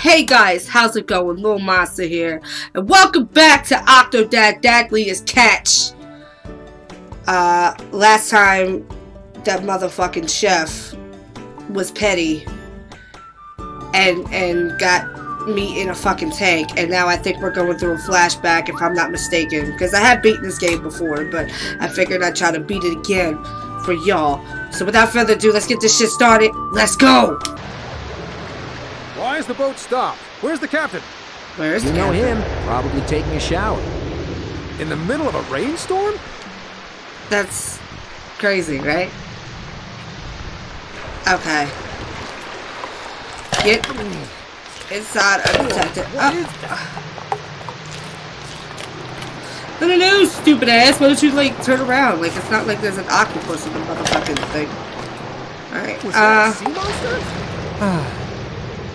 Hey guys, how's it going? Lil Monsta here, and welcome back to Octodad, Dadliest Catch. Last time, that motherfucking chef was petty and got me in a fucking tank, and now I think we're going through a flashback, if I'm not mistaken, because I have beaten this game before, but I figured I'd try to beat it again for y'all. So without further ado, let's get this shit started. Let's go! Why is the boat stopped? Where's the captain? You know him, probably taking a shower. In the middle of a rainstorm? That's crazy, right? Okay. Get inside undetected. Oh. I don't know, stupid ass. Why don't you, like, turn around? Like, it's not like there's an octopus in the motherfucking thing. Alright, sea monster?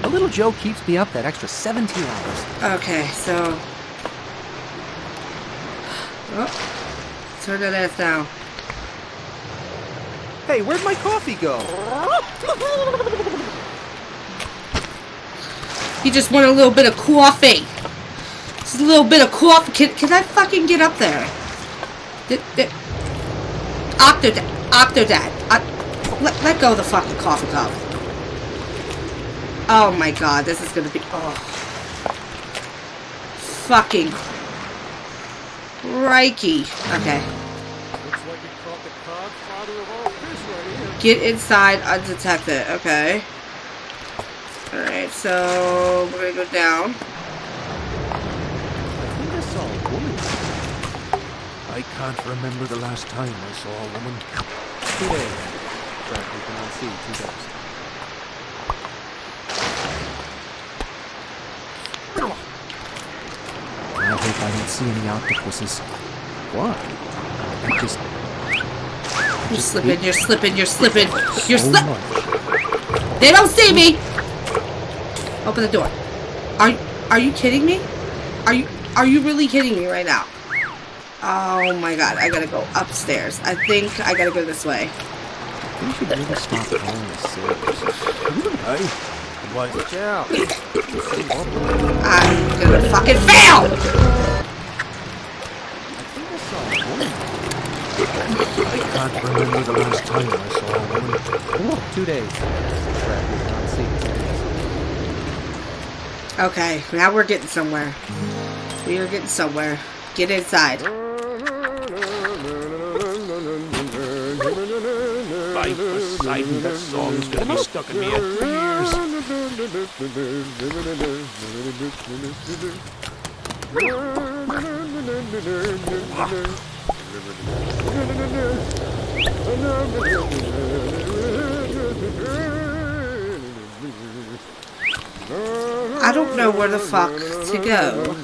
A little joke keeps me up that extra 17 hours. Okay, so... Oh, turn that ass down. Hey, where'd my coffee go? You just want a little bit of coffee. Just a little bit of coffee. Can I fucking get up there? Octodad. Let go of the fucking coffee cup. Oh my god, this is gonna be... Oh. Fucking... Crikey. Okay. Looks like it caught the cod, father of all fish right here. Get inside undetected. Okay. Alright, so... We're gonna go down. I think I saw a woman. I can't remember the last time I saw a woman. Today. Frankly, cannot see two times. I hope I didn't see any octopuses. Why? You're slipping, you're slipping, you're slipping, you're slipping. They don't see me! Open the door. Are you kidding me? Are you really kidding me right now? Oh my god, I gotta go upstairs. I think I gotta go this way. You should never stop calling this. Watch out. I'm gonna fucking fail! I can't remember the last time I saw a woman. Oh, 2 days. Okay, now we're getting somewhere. We are getting somewhere. Get inside. By Poseidon, that song's gonna be stuck in me at 3 years. I don't know where the fuck to go.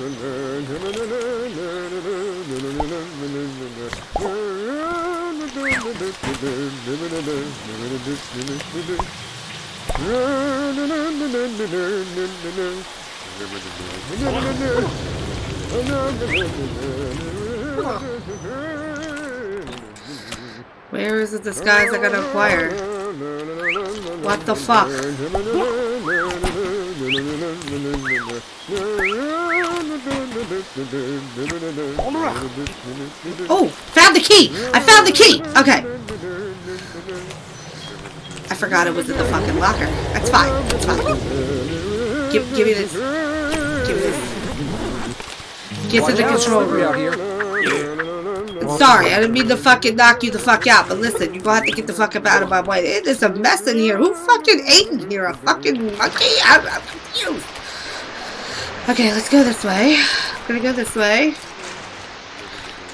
Where is the disguise I gotta acquire? What the fuck? Oh, found the key! I found the key! Okay. I forgot it was in the fucking locker. That's fine. That's fine. Give me this. Give me this. Get to the control room. I'm sorry, I didn't mean to fucking knock you the fuck out, but listen, you're gonna have to get the fuck up out of my way. It is a mess in here. Who fucking ate in here? A fucking monkey? I'm confused. Okay, let's go this way. I'm gonna go this way.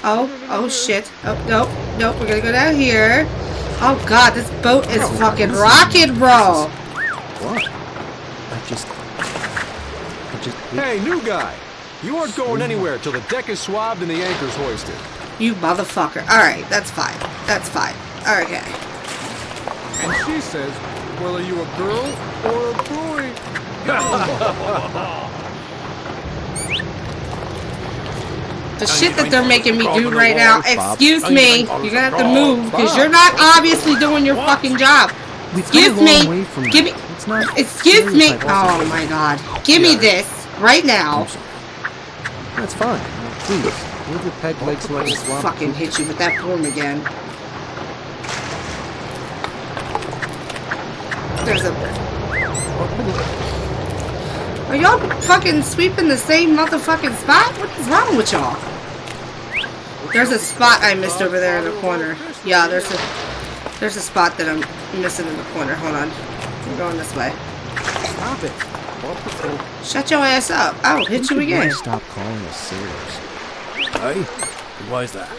Oh shit. Oh, nope, nope, we're gonna go down here. Oh god, this boat is fucking rock and roll. What? I just... Hey, new guy! You aren't going anywhere till the deck is swabbed and the anchor's hoisted. You motherfucker. Alright, that's fine. That's fine. Okay. And she says, well, are you a girl or a boy? The shit that they're making me do right now, excuse me, you're gonna have to move, because you're not obviously doing your fucking job. Excuse me. Oh my God. Give me this right now. That's fine. Please. Move your peg legs away. I'll fucking hit you with that broom again. There's a... Are y'all fucking sweeping the same motherfucking spot? What is wrong with y'all? There's a spot I missed over there in the corner. Yeah, there's a spot that I'm missing in the corner. Hold on. I'm going this way. Stop it. Shut your ass up. I'll hit you again. Stop calling us sailors. Hey? Why is that?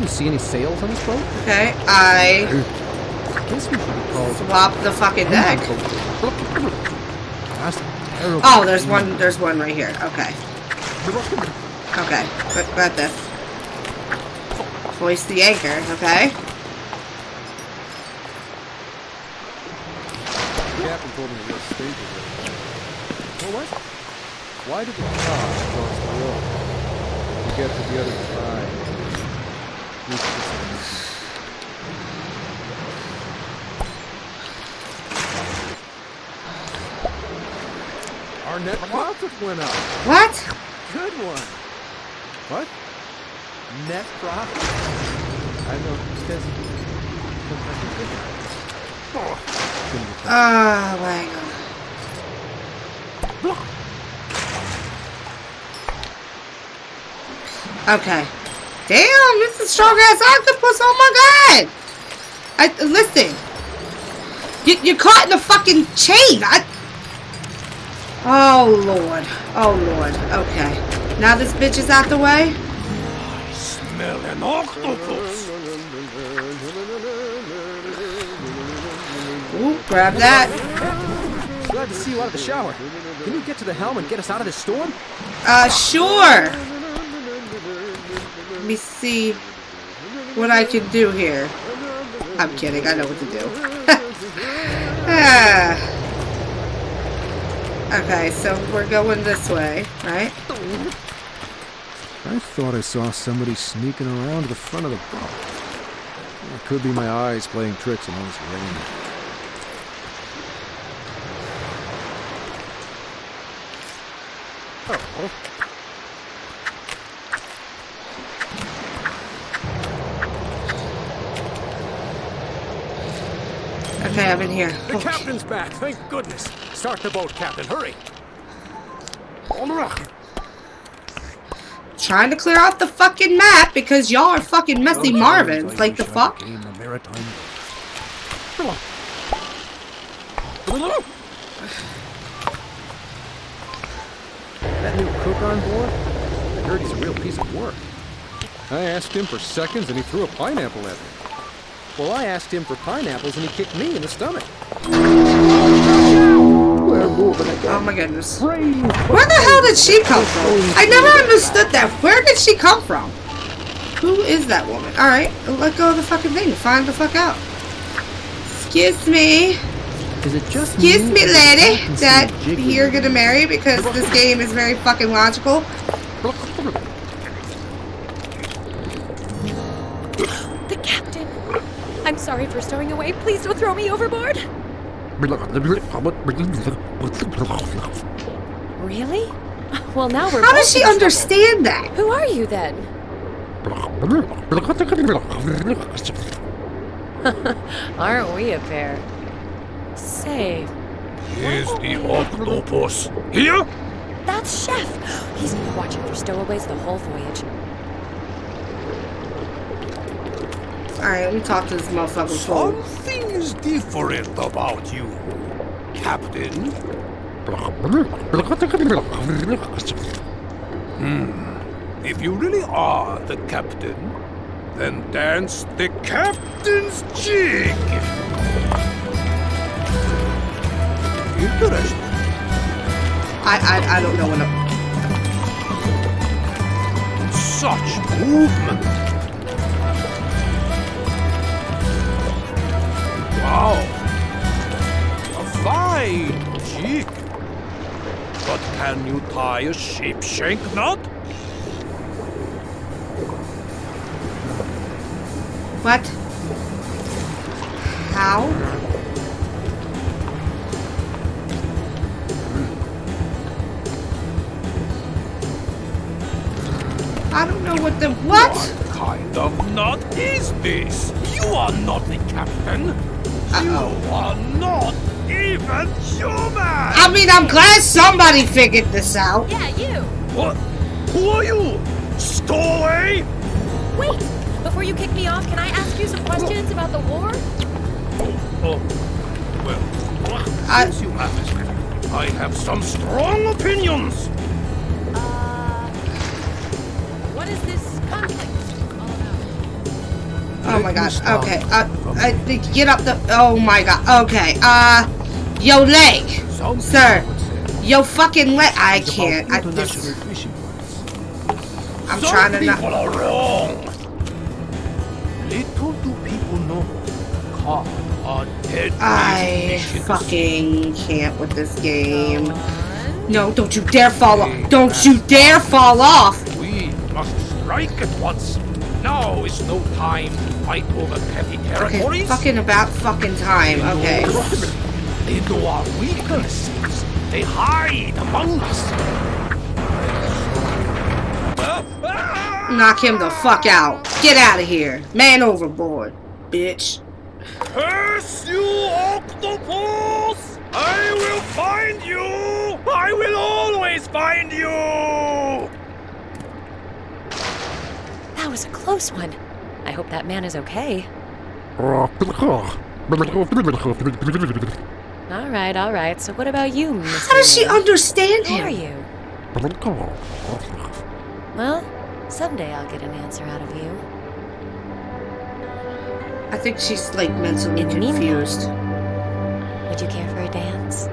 You see any sails on this boat? Okay, I guess we should call swap the fucking deck. Oh, there's one right here. Okay. Okay. Got this. Hoist the anchor, okay? Told me what stage it is. Well, what? Why did the car cross the road to get to the other side? Our net profit went up. What? Good one. What? Net profit? I know it says. Oh. Oh my God. Okay. Damn, this is strong ass octopus. Oh my God. Listen. You're caught in a fucking chain. Oh Lord. Oh Lord. Okay. Now this bitch is out the way. I smell an octopus. Ooh, grab that. Glad to see you out of the shower. Can you get to the helm and get us out of this storm? Sure. Let me see what I can do here. I'm kidding. I know what to do. Okay, so we're going this way, right? I thought I saw somebody sneaking around the front of the boat. It could be my eyes playing tricks in all this rain. Okay, I'm in here. The captain's back, thank goodness. Start the boat, Captain. Hurry. Trying to clear off the fucking map because y'all are fucking messy Marvins. Like the fuck? That new cook on board? I heard he's a real piece of work. I asked him for seconds and he threw a pineapple at me. Well, I asked him for pineapples and he kicked me in the stomach. Oh my goodness. Where the hell did she come from? I never understood that. Where did she come from? Who is that woman? Alright, let go of the fucking thing. Find the fuck out. Excuse me. Is it just excuse me, lady, that you're gonna marry because this game is very fucking logical. The captain. I'm sorry for stowing away. Please don't throw me overboard. Really? Well, now we're. How does she understand that? Who are you then? Aren't we a pair? Say, here's the octopus. Here? That's Chef. He's been watching for stowaways the whole voyage. Alright, let me talk to this motherfucker. Something's different about you, Captain. If you really are the captain, then dance the captain's jig. I don't know what I'm... Such movement! Wow! A fine jig! But can you tie a sheep shank knot? What? How? I don't know what the what? What kind of knot is this? You are not the captain. You are not even human. I mean, I'm glad somebody figured this out. Yeah, you. What? Who are you? Stowaway? Wait, before you kick me off, can I ask you some questions about the war? Well, since you asked me, I have some strong opinions. What is this conflict all about? Oh my gosh, okay. I get up the, oh my god, okay. Your leg, sir. Your fucking leg, I can't, I just, I'm trying to not. Some people are wrong. Little do people know, caught on dead. I fucking can't with this game. No, don't you dare fall off. Don't you dare fall off. Must strike at once. Now is no time to fight over petty territories. Okay, fucking about fucking time. Okay. They know our weaknesses. They hide among us. Knock him the fuck out. Get out of here. Man overboard, bitch. Curse you, octopus! I will find you! I will always find you! That was a close one. I hope that man is okay. Alright, alright. So what about you, Miss? How does she understand him? Who are you? Well, someday I'll get an answer out of you. I think she's, like, mentally confused. Would you care for a dance?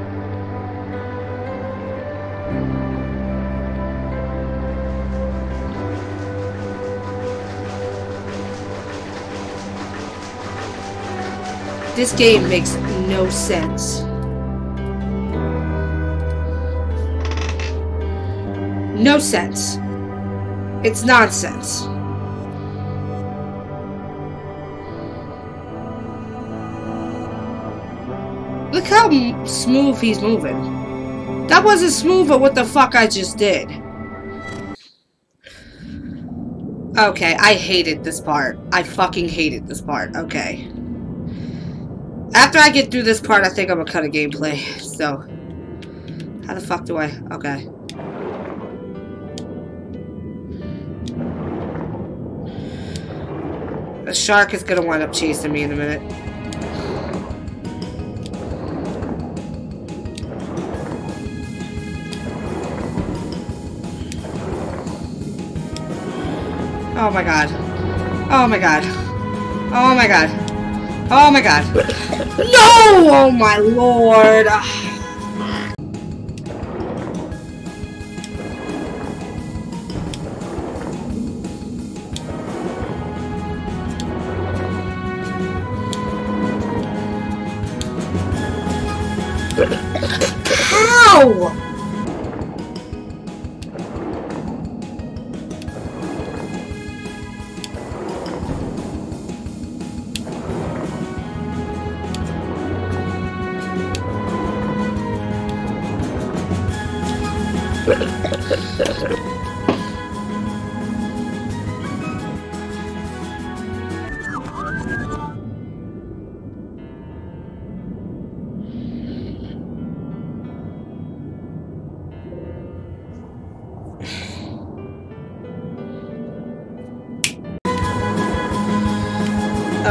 This game makes no sense. No sense. It's nonsense. Look how smooth he's moving. That wasn't smooth, but what the fuck I just did. Okay, I hated this part. I fucking hated this part. Okay. After I get through this part, I think I'm gonna cut a gameplay. So, how the fuck do I? Okay. The shark is gonna wind up chasing me in a minute. Oh my god. Oh my god. Oh my god. Oh my god. No! Oh my lord! How?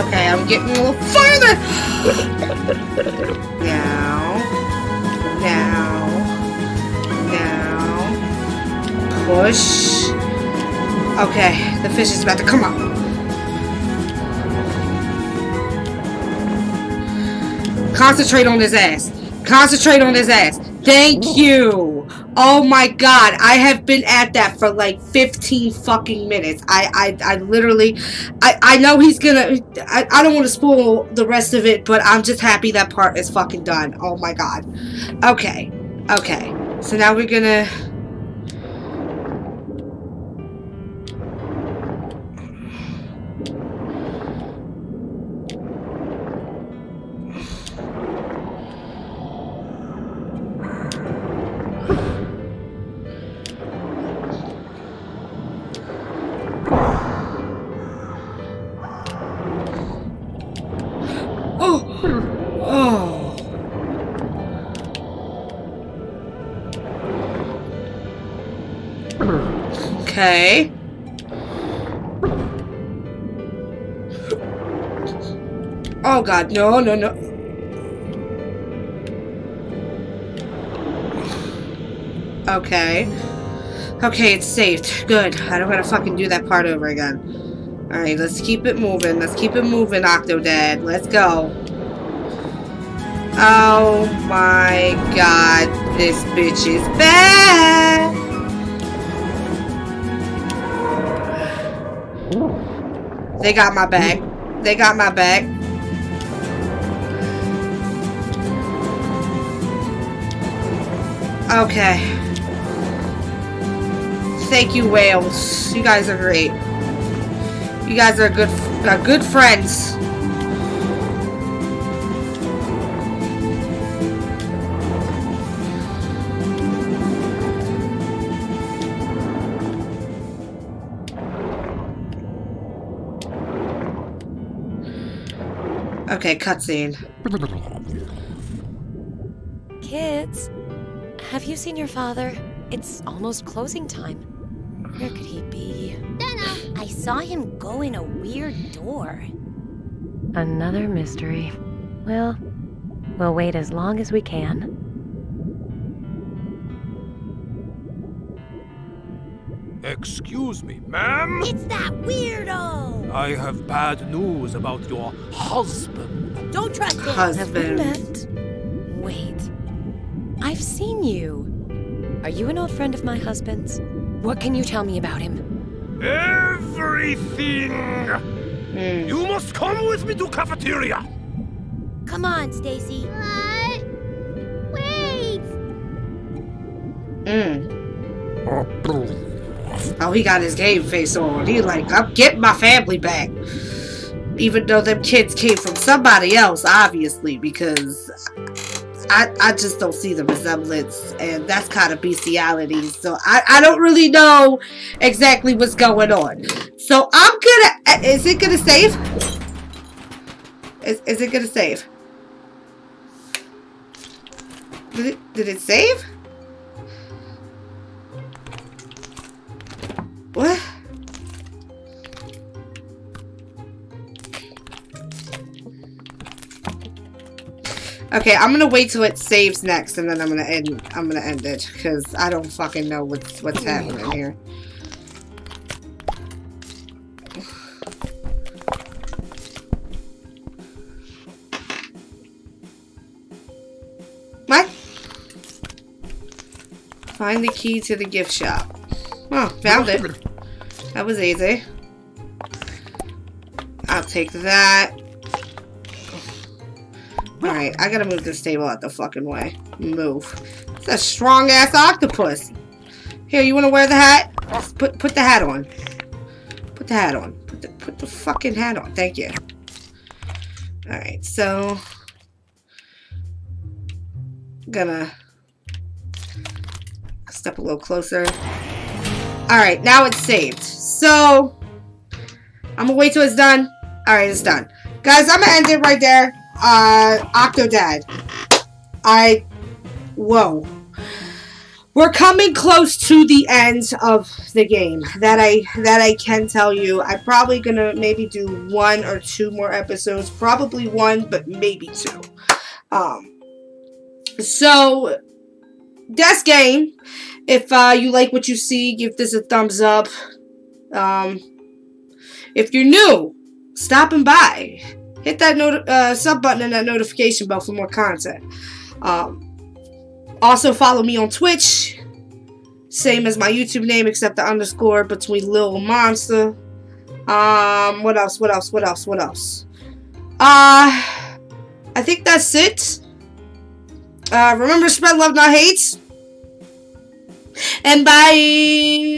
Okay, I'm getting a little farther! Now. Now. Now. Push. Okay, the fish is about to come up. Concentrate on his ass. Concentrate on his ass. Thank you! Oh my god, I have been at that for like 15 fucking minutes. I literally, I know he's gonna, I don't want to spoil the rest of it, but I'm just happy that part is fucking done. Oh my god. Okay, okay. So now we're gonna... Okay. Oh god, no, no, no. Okay. Okay, it's saved. Good. I don't gotta fucking do that part over again. Alright, let's keep it moving. Let's keep it moving, Octodad. Let's go. Oh my god, this bitch is bad! They got my back. They got my back. Okay. Thank you, whales. You guys are great. You guys are good friends. Okay, cutscene. Kids, have you seen your father? It's almost closing time. Where could he be? Dana! I saw him go in a weird door. Another mystery. Well, we'll wait as long as we can. Excuse me, ma'am? It's that weirdo! I have bad news about your husband. Don't trust him! Husband. Have we met? Wait. I've seen you. Are you an old friend of my husband's? What can you tell me about him? Everything! Mm. You must come with me to cafeteria! Come on, Stacy. What? Wait! Mm. Oh, he got his game face on. He like, I'm getting my family back. Even though them kids came from somebody else, obviously, because I just don't see the resemblance, and that's kind of bestiality. So I don't really know exactly what's going on. So I'm gonna, is it gonna save? Is it gonna save? Did it save? What? Okay, I'm gonna wait till it saves next, and then I'm gonna end it, because I don't fucking know what's happening here. What? Find the key to the gift shop. Oh, found it. That was easy. I'll take that. Alright, I gotta move this table out the fucking way. Move. It's a strong-ass octopus. Here, you wanna wear the hat? Just put the hat on. Put the hat on. Put the fucking hat on. Thank you. Alright, so... gonna... step a little closer. Alright, now it's saved. So, I'm gonna wait till it's done. Alright, it's done. Guys, I'm gonna end it right there. Octodad. Whoa. We're coming close to the end of the game. That I can tell you. I'm probably gonna maybe do one or two more episodes. Probably one, but maybe two. So, that's game. If you like what you see, give this a thumbs up. If you're new, stopping by, hit that sub button and that notification bell for more content. Also follow me on Twitch, same as my YouTube name except the underscore between Lil Monster. What else? I think that's it. Remember, spread love, not hate. And bye!